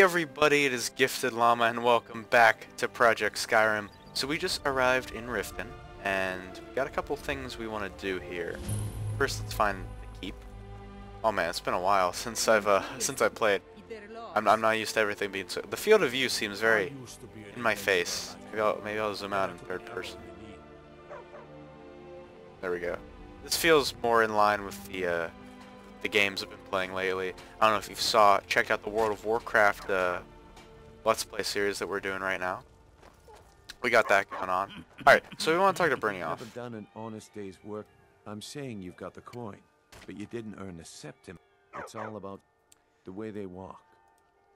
Hey everybody, it is Gifted Llama and welcome back to Project Skyrim. So we just arrived in Riften and we got a couple things we want to do here. First, let's find the keep. Oh man, it's been a while since I played. I'm not used to everything being so... The field of view seems very in my face. Maybe I'll zoom out in third person. There we go. This feels more in line with the games I've been playing lately. I don't know if you checked out the World of Warcraft Let's Play series that we're doing right now. We got that going on. Alright, so we want to talk to Brynjolf. I've done an honest day's work. I'm saying you've got the coin, but you didn't earn the septim. It's all about the way they walk.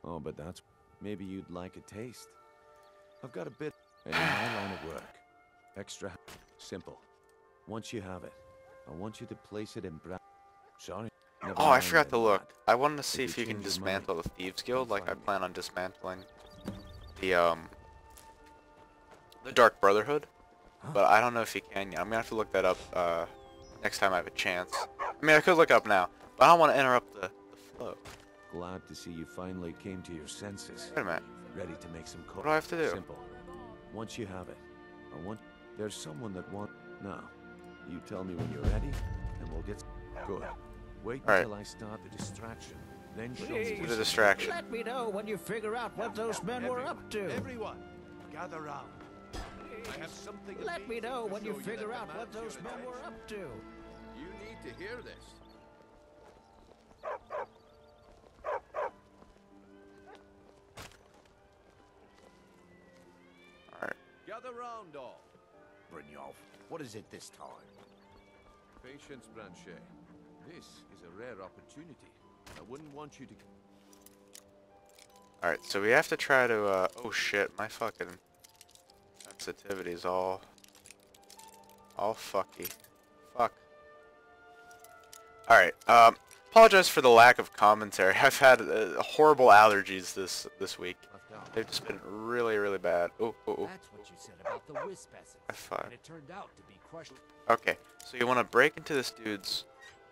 Oh, but that's... Maybe you'd like a taste. I've got a bit in my line of work. Extra simple. Once you have it, I want you to place it in... Sorry. Oh, I forgot to look. I wanted to see if you can dismantle the Thieves' Guild, like I plan on dismantling the Dark Brotherhood, but I don't know if you can yet. I'm gonna have to look that up next time I have a chance. I mean, I could look up now, but I don't want to interrupt the flow. Glad to see you finally came to your senses. Wait a minute. Ready to make some calls. What do I have to do? Simple. Once you have it, I want... There's someone that wants... Now, you tell me when you're ready, and we'll get... Good. Wait until I start the distraction. Then show the distraction. Let me know when you figure out what those men were up to. Everyone, gather round. I have something. Let me know when you figure out what those men were up to. You need to hear this. All right. Gather round, all. Brynjolf, what is it this time? Patience, Brand-Shei. This is a rare opportunity. I wouldn't want you to... Alright, so we have to try to, oh shit, my fucking sensitivity is all fucky. Fuck. Alright, apologize for the lack of commentary. I've had horrible allergies this week. They've just been really, really bad. Oh, oh, oh. That's what you said about the wisp acid. It turned out to be crushed. Okay, so you want to break into this dude's...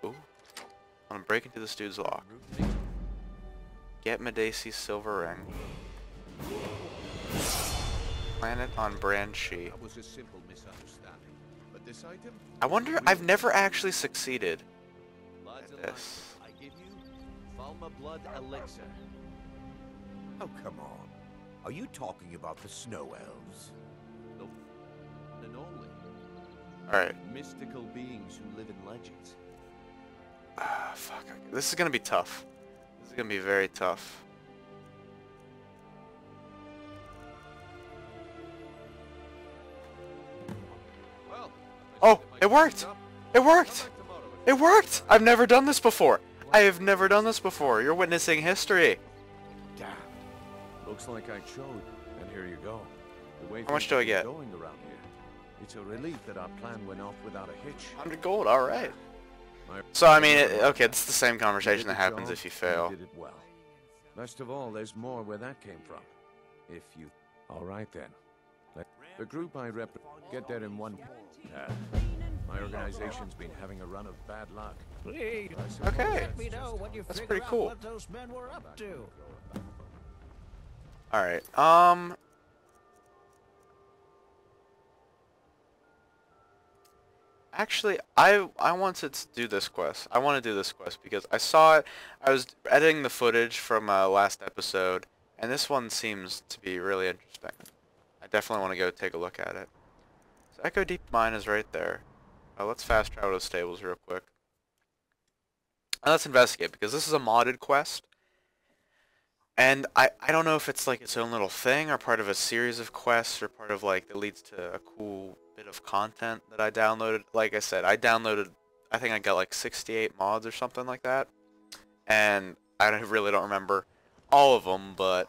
Ooh. I'm gonna break into this dude's lock. Get Medeisi's silver ring. Plant it on Brand-Shei. That was a simple misunderstanding. But this item, I wonder, I've never actually succeeded at this. I give you Falma blood elixir. Oh, come on. Are you talking about the Snow Elves? No. And only. All right. Mystical beings who live in legends. Ah, fuck. This is gonna be tough. This is gonna be very tough. Well, oh, it worked! It worked! It worked! I've never done this before! I have never done this before! You're witnessing history! Damn. Looks like I showed, and here you go. The way... How much do I get? Going around here. It's a relief that our plan went off without a hitch. 100 gold, alright. So I mean, okay, it's the same conversation that happens if you fail. Did it well. Best of all, there's more where that came from. If you... All right then. The group I rep... Get that in one... my organization's been having a run of bad luck. Okay. That's pretty cool. All right. Actually, I wanted to do this quest. I want to do this quest because I saw it. I was editing the footage from last episode, and this one seems to be really interesting. I definitely want to go take a look at it. So Echo Deep Mine is right there. Let's fast travel to stables real quick. And let's investigate because this is a modded quest. And I don't know if it's like its own little thing or part of a series of quests or part of like that leads to a cool bit of content that I downloaded. Like I said, I downloaded, I think I got like 68 mods or something like that. And I really don't remember all of them, but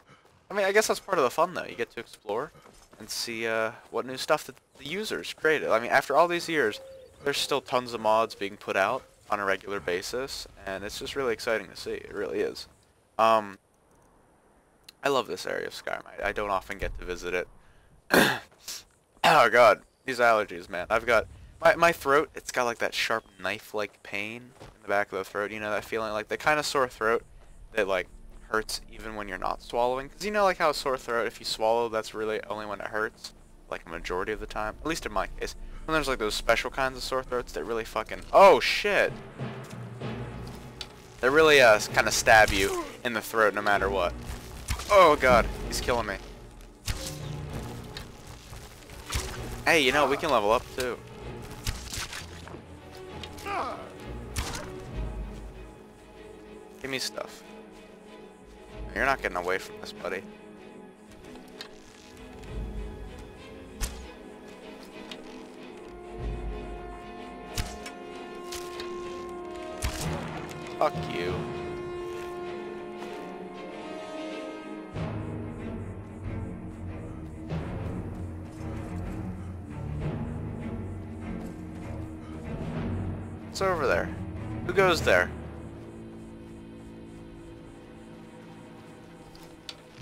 I mean, I guess that's part of the fun though. You get to explore and see what new stuff that the users created. I mean, after all these years, there's still tons of mods being put out on a regular basis, and it's just really exciting to see. It really is. I love this area of Skyrim. I don't often get to visit it. Oh god, these allergies, man. I've got my throat. It's got like that sharp knife-like pain in the back of the throat. You know that feeling, like the kind of sore throat that like hurts even when you're not swallowing. Because you know, like how a sore throat, if you swallow, that's really only when it hurts. Like a majority of the time. At least in my case. And there's like those special kinds of sore throats that really fucking... Oh, shit! They really kind of stab you in the throat no matter what. Oh, God. He's killing me. Hey, you know, we can level up, too. Give me stuff. You're not getting away from this, buddy. Fuck you. What's over there? Who goes there?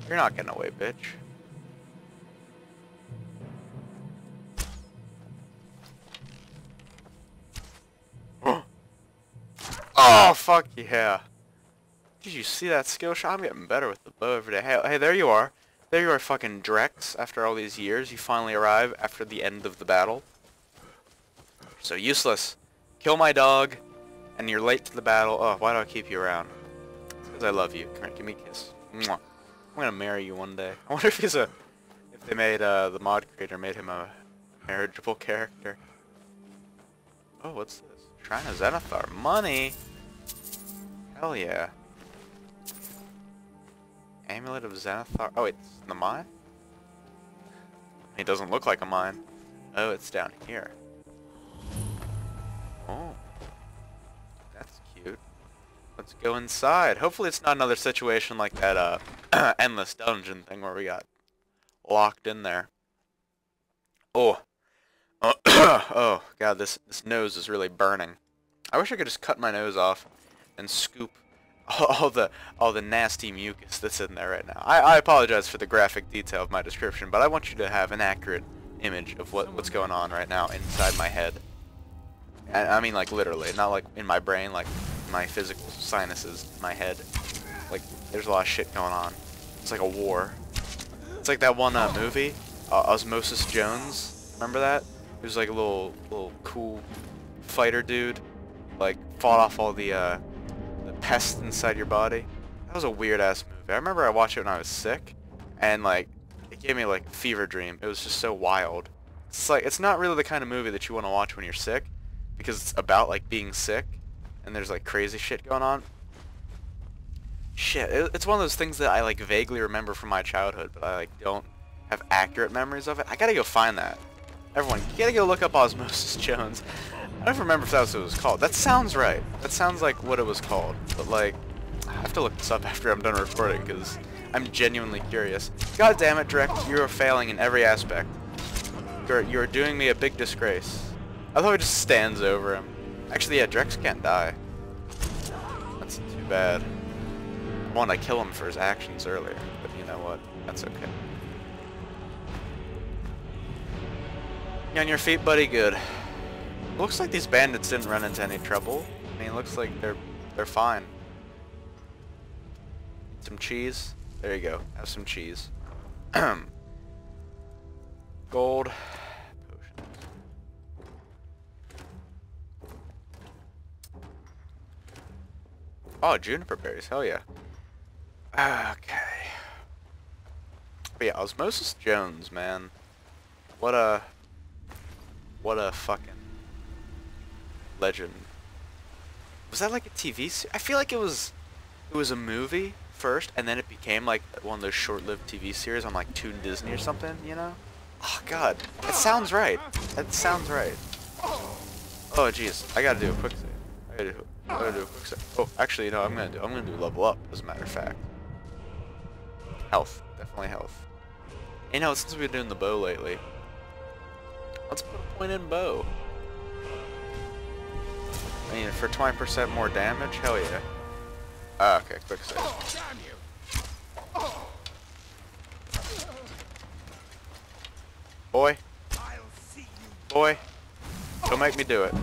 You're not getting away, bitch. Oh, fuck yeah. Did you see that skill shot? I'm getting better with the bow every day. Hey, hey, there you are. There you are, fucking Drex. After all these years, you finally arrive after the end of the battle. So useless. Kill my dog, and you're late to the battle. Oh, why do I keep you around? Because I love you. Come here, give me a kiss. Mwah. I'm gonna marry you one day. I wonder if he's a... If they made, the mod creator made him a marriageable character. Oh, what's this? Shrine of Zenithar. Money! Hell yeah. Amulet of Zenithar. Oh, it's in the mine? It doesn't look like a mine. Oh, it's down here. Oh, that's cute. Let's go inside. Hopefully it's not another situation like that endless dungeon thing where we got locked in there. Oh, oh God, this nose is really burning. I wish I could just cut my nose off and scoop all the nasty mucus that's in there right now. I apologize for the graphic detail of my description, but I want you to have an accurate image of what's going on right now inside my head. I mean, like, literally, not like in my brain, like my physical sinuses, my head. Like, there's a lot of shit going on. It's like a war. It's like that one movie, Osmosis Jones. Remember that? He was like a little cool fighter dude. Like, fought off all the pests inside your body. That was a weird ass movie. I remember I watched it when I was sick, and like, it gave me like a fever dream. It was just so wild. It's like, it's not really the kind of movie that you want to watch when you're sick, because it's about like being sick and there's like crazy shit going on. Shit, it's one of those things that I like vaguely remember from my childhood, but I like don't have accurate memories of it. I gotta go find that. Everyone, you gotta go look up Osmosis Jones. I don't remember if that's what it was called. That sounds right. That sounds like what it was called, but like, I have to look this up after I'm done recording because I'm genuinely curious. God damn it, Drex, you are failing in every aspect. You're doing me a big disgrace. I thought he just stands over him. Actually, yeah, Drex can't die. That's too bad. I wanted to kill him for his actions earlier, but you know what? That's okay. You on your feet, buddy? Good. Looks like these bandits didn't run into any trouble. I mean, it looks like they're fine. Some cheese. There you go. Have some cheese. Gold. Oh, juniper berries, hell yeah. Okay. But yeah, Osmosis Jones, man. What a fucking legend. Was that like a TV series? I feel like it was a movie first, and then it became like one of those short-lived TV series on like Toon Disney or something, you know? Oh, God. That sounds right. That sounds right. Oh, jeez. I gotta do a quick save. I'm gonna do a quick save. Oh, actually, no, I'm gonna do level up, as a matter of fact. Health. Definitely health. You know, since we've been doing the bow lately, let's put a point in bow. I mean, for 20% more damage? Hell yeah. Ah, okay, quick save. Boy. Boy. Don't make me do it.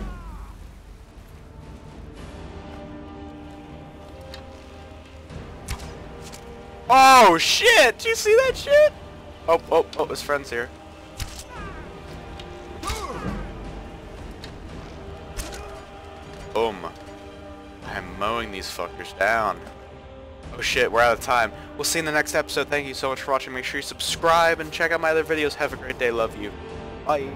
Oh shit! Do you see that shit? Oh, oh, oh, his friend's here. Boom. I'm mowing these fuckers down. Oh shit, we're out of time. We'll see you in the next episode. Thank you so much for watching. Make sure you subscribe and check out my other videos. Have a great day. Love you. Bye.